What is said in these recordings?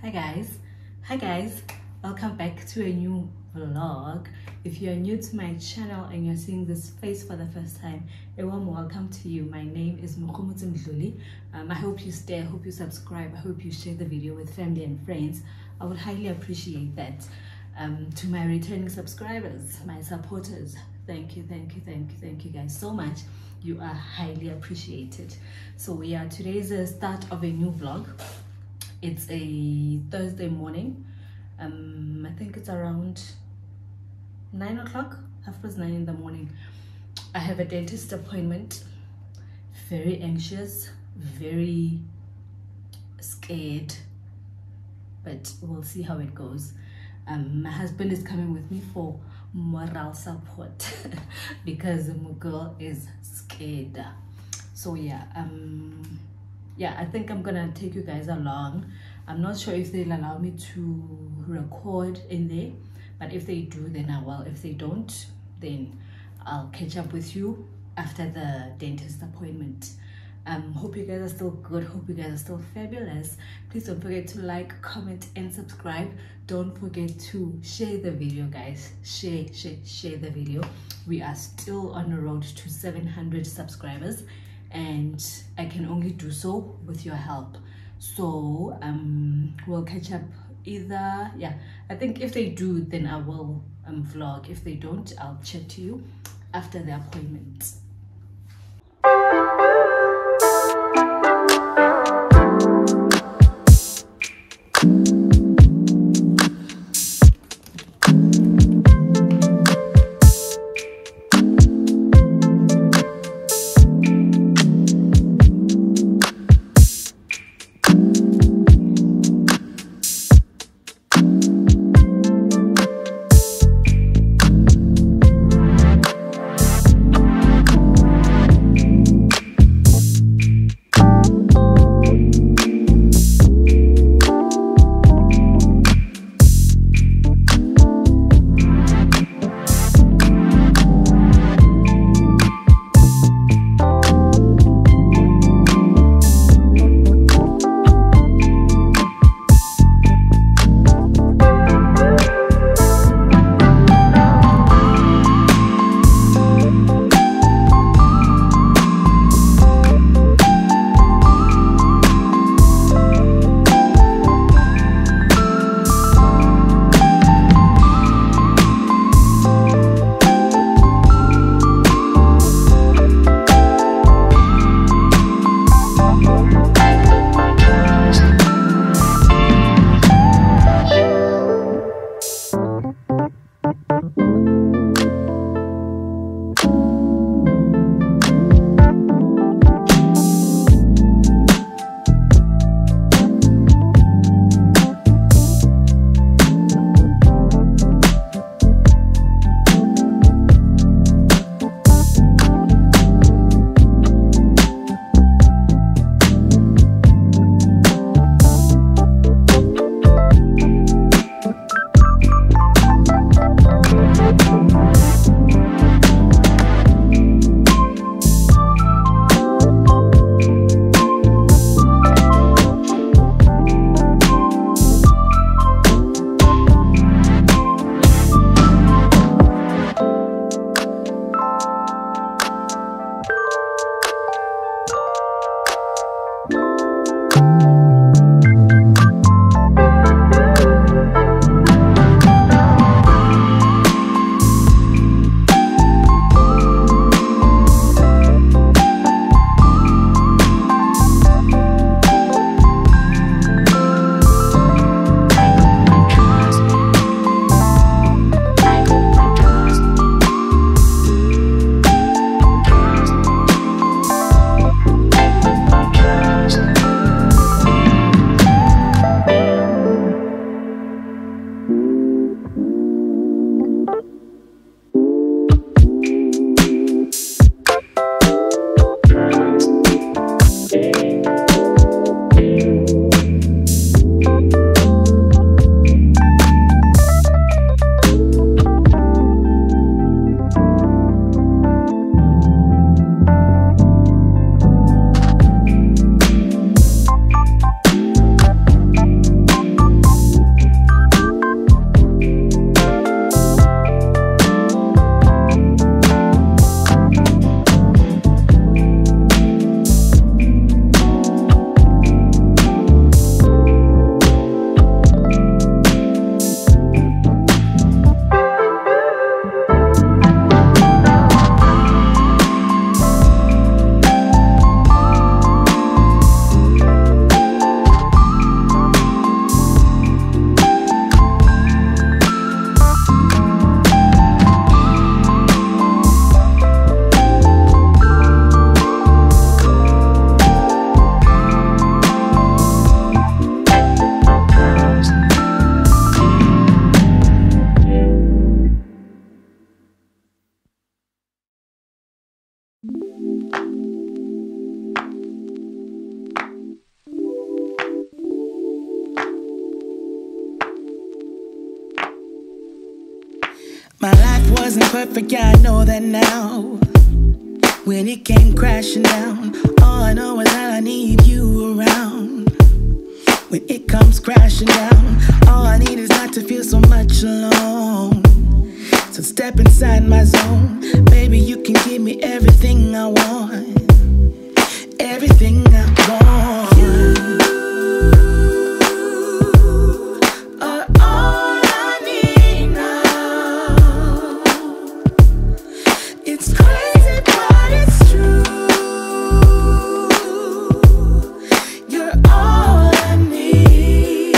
Hi guys, welcome back to a new vlog. If you're new to my channel and you're seeing this face for the first time, a warm welcome to you. My name is Mogomotsi Mdluli. I hope you stay, I hope you subscribe, I hope you share the video with family and friends. I would highly appreciate that. To my returning subscribers, my supporters, thank you guys so much. You are highly appreciated. So yeah, today's the start of a new vlog. It's a Thursday morning. I think it's around 9 o'clock, 9:30 in the morning. I have a dentist appointment. Very anxious, very scared, but we'll see how it goes. My husband is coming with me for moral support because my girl is scared. So yeah, I think I'm gonna take you guys along. I'm not sure if they'll allow me to record in there, but if they do, then I will. If they don't, then I'll catch up with you after the dentist appointment. Hope you guys are still good, hope you guys are still fabulous. Please don't forget to like, comment and subscribe. Don't forget to share the video, guys. Share the video. We are still on the road to 700 subscribers and I can only do so with your help. So we'll catch up either, yeah, I think if they do, then I will vlog. If they don't, I'll chat to you after the appointment. wasn't perfect, yeah, I know that now. When it came crashing down, all I know is that I need you around. When it comes crashing down, all I need is not to feel so much alone. So step inside my zone, baby, you can give me everything I want. Everything I want. You are all I need now. It's crazy, but it's true. You're all I need.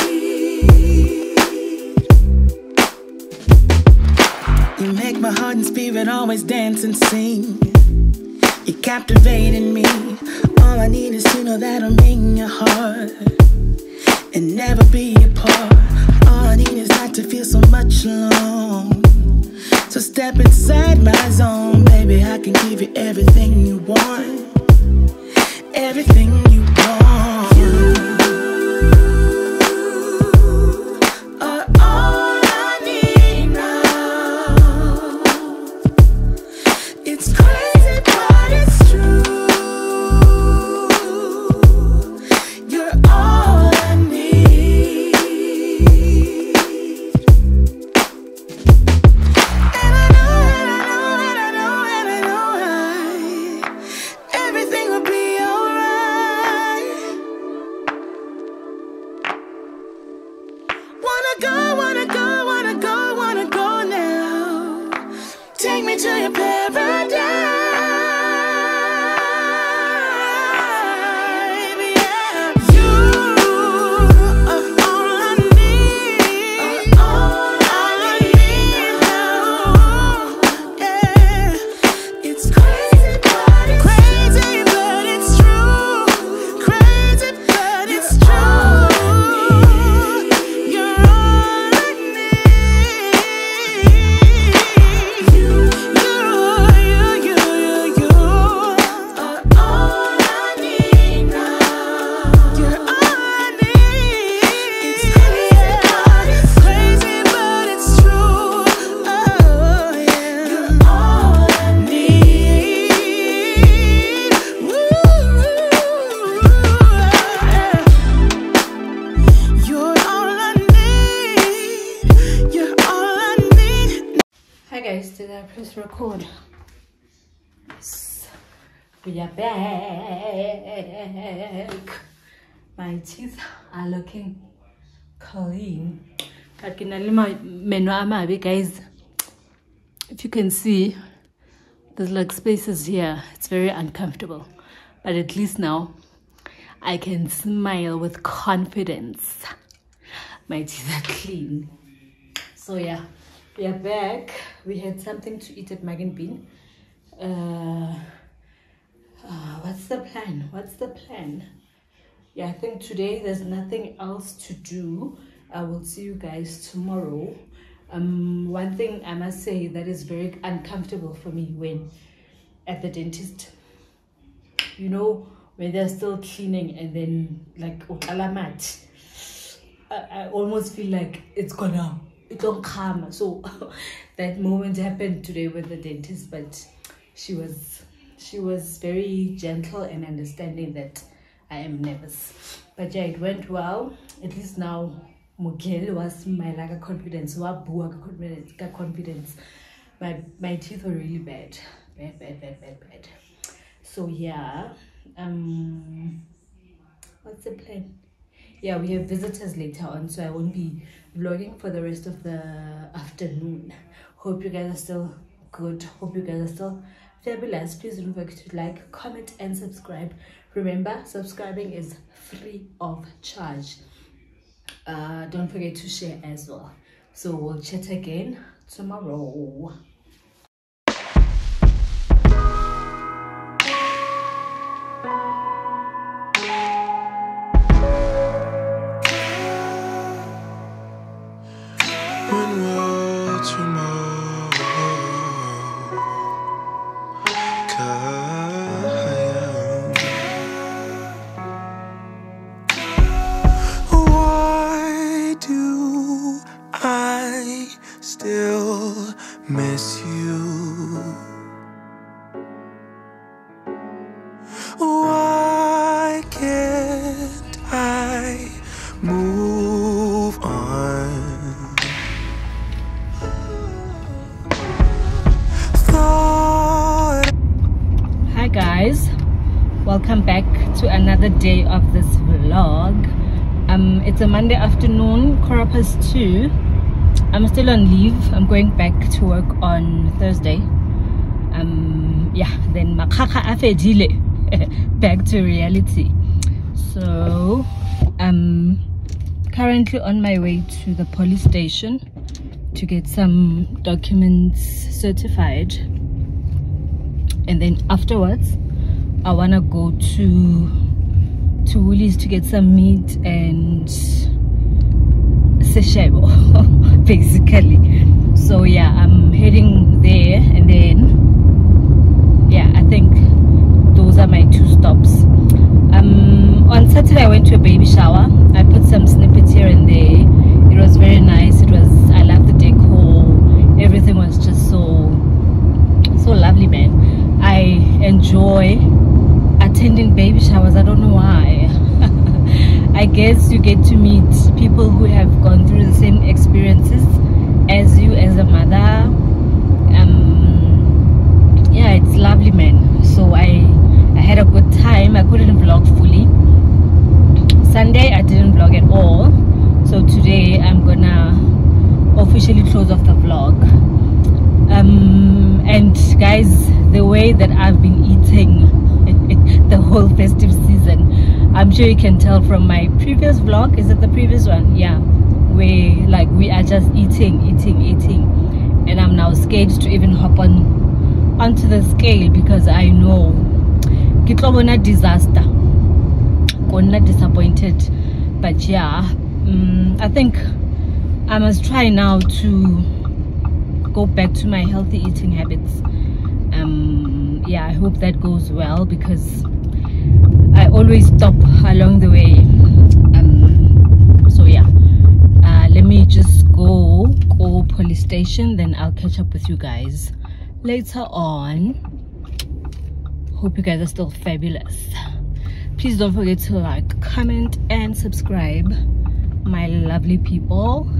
You make my heart and spirit always dance and sing. You're captivating me. All I need is to know that I'm in your heart and never be apart. All I need is not to feel so much alone. So step inside my zone, baby, I can give you everything you want. Everything you want. You are all I need now. It's crazy, but it's true. Record. Yes. We are back. My teeth are looking clean. Guys, if you can see, there's like spaces here. It's very uncomfortable, but at least now I can smile with confidence. My teeth are clean. So yeah, we are back. We had something to eat at Mug and Bean. What's the plan? Yeah, I think today there's nothing else to do. I will see you guys tomorrow. One thing I must say that is very uncomfortable for me when at the dentist, you know, when they're still cleaning and then like alamat, I almost feel like it's gonna don't come. So that moment happened today with the dentist, but she was very gentle and understanding that I am nervous. But yeah, it went well. At least now Mugel was my lack of confidence. My teeth were really bad. So yeah, what's the plan? Yeah, we have visitors later on, so I won't be vlogging for the rest of the afternoon. Hope you guys are still good. Hope you guys are still fabulous. Please don't forget to like, comment, and subscribe. Remember, subscribing is free of charge. Don't forget to share as well. So we'll chat again tomorrow. Miss to another day of this vlog. It's a Monday afternoon, quarter past 2. I'm still on leave. I'm going back to work on Thursday. Yeah, then makaka afedile, back to reality. So I'm currently on my way to the police station to get some documents certified, and then afterwards I wanna go to Woolies to get some meat and seshebo basically. So yeah, I'm heading there, and then yeah, I think those are my two stops. On Saturday I went to a baby shower. I put some snippets here and there. It was very nice. I loved the decor. Everything was just so lovely, man. I enjoy attending baby showers. I don't know why. I guess you get to meet people who have gone through the same experiences as you as a mother. Yeah, it's lovely, man. So I had a good time. I couldn't vlog fully. Sunday I didn't vlog at all. So today I'm gonna officially close off the vlog. And guys, the way that I've been eating the whole festive season, I'm sure you can tell from my previous vlog. Is it the previous one? Yeah, we are just eating, and I'm now scared to even hop onto the scale because I know kitlobona disaster, gonna disappointed. But yeah, I think I must try now to go back to my healthy eating habits. Yeah, I hope that goes well because I always stop along the way. So yeah, let me just go police station, then I'll catch up with you guys later on. Hope you guys are still fabulous. Please don't forget to like, comment and subscribe, my lovely people.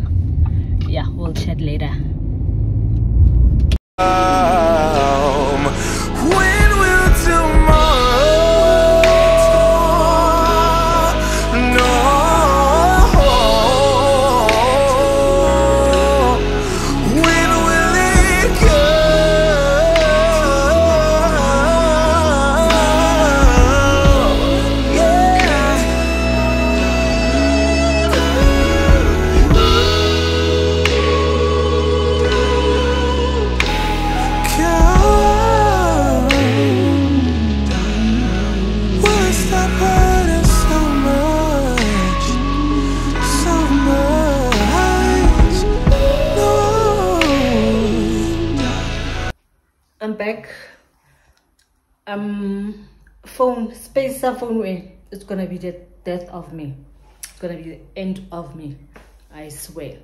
Yeah, we'll chat later. When will tomorrow know? When will it come? I'm back. Phone spacer phone way. It's gonna be the death of me. It's gonna be the end of me, I swear.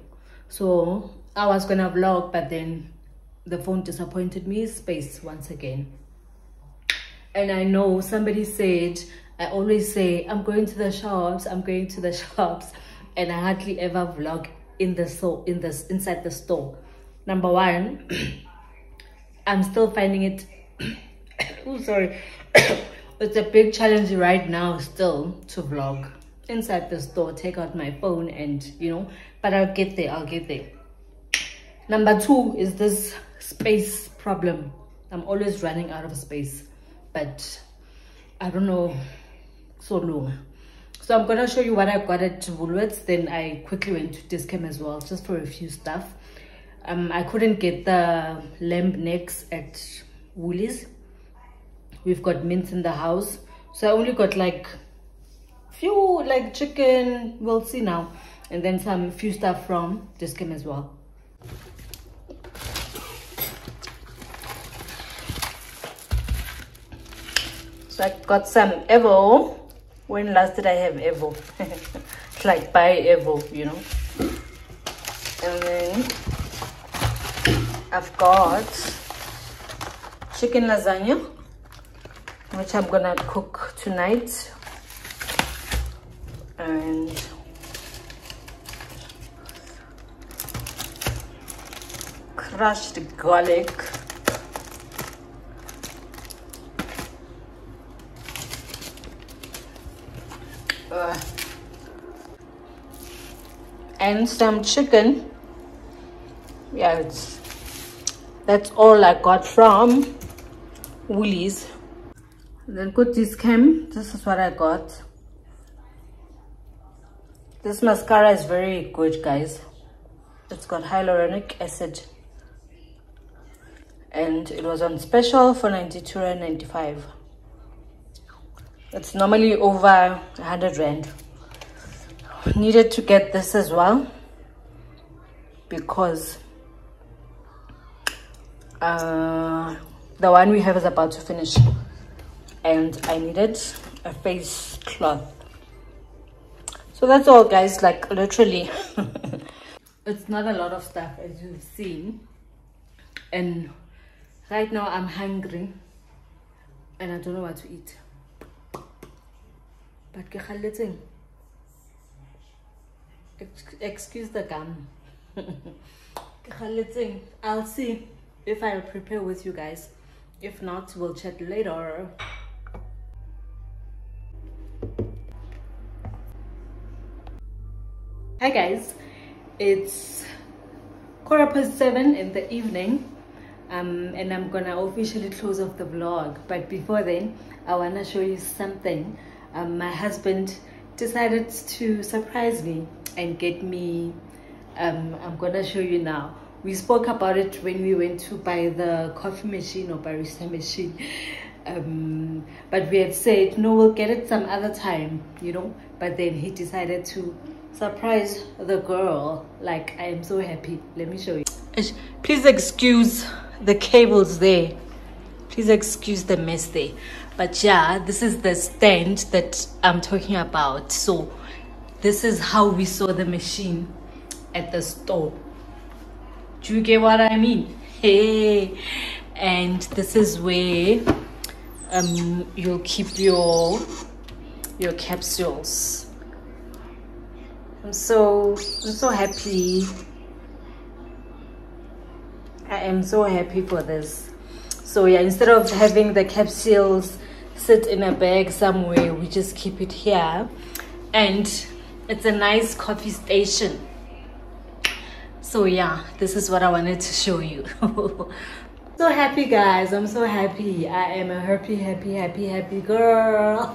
So I was gonna vlog, but then the phone disappointed me. Space once again. And I know somebody said, I always say I'm going to the shops, I'm going to the shops, and I hardly ever vlog inside the store. Number one, I'm still finding it oh sorry it's a big challenge right now still to vlog inside the store, take out my phone, and you know, but I'll get there. Number two is this space problem. I'm always running out of space, but I don't know so long. So I'm gonna show you what I got at Woolworths, then I quickly went to Tesco as well, just for a few stuff. I couldn't get the lamb necks at Woolies. We've got mince in the house, so I only got like few, like chicken, we'll see now, and then some few stuff from Tesco as well. So I got some Evo. When last did I have Evo? Like buy Evo, you know. And then I've got chicken lasagna, which I'm gonna cook tonight, and crushed garlic, and some chicken. Yeah, that's all I got from Woolies. Then Kutis came. This is what I got. This mascara is very good, guys. It's got hyaluronic acid and it was on special for 92.95. It's normally over 100 rand. Needed to get this as well because the one we have is about to finish and I needed a face cloth. So that's all, guys, like literally it's not a lot of stuff, as you've seen, and right now I'm hungry and I don't know what to eat, but excuse the gum. I'll see if I'll prepare with you guys. If not, we'll chat later. Hi guys, it's 7:15 in the evening, and I'm gonna officially close off the vlog. But before then, I wanna show you something. My husband decided to surprise me and get me. I'm gonna show you now. We spoke about it when we went to buy the coffee machine or barista machine, but we had said no, we'll get it some other time, you know. But then he decided to surprise the girl. Like, I am so happy. Let me show you. Please excuse the cables there, please excuse the mess there, but yeah, this is the stand that I'm talking about. So this is how we saw the machine at the store. Do you get what I mean? Hey, and this is where you'll keep your capsules. I'm so happy. I am so happy for this. So yeah, instead of having the capsules sit in a bag somewhere, we just keep it here. And it's a nice coffee station. So yeah, this is what I wanted to show you. So happy, guys. I'm so happy. I am a happy girl.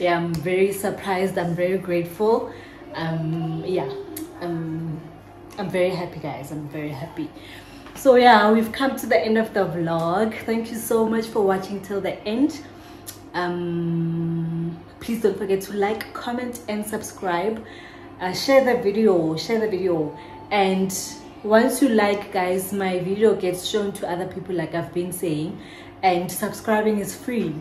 Yeah, I'm very surprised. I'm very grateful. I'm very happy, guys. I'm very happy. So yeah, we've come to the end of the vlog. Thank you so much for watching till the end. Please don't forget to like, comment and subscribe. Share the video, and once you like, guys, my video gets shown to other people, like I've been saying, and subscribing is free.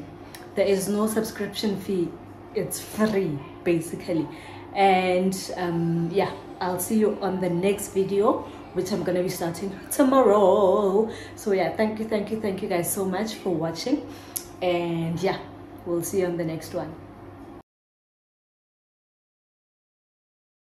There is no subscription fee. It's free, basically. And yeah, I'll see you on the next video, which I'm gonna be starting tomorrow. So yeah, thank you guys so much for watching, and yeah, we'll see you on the next one.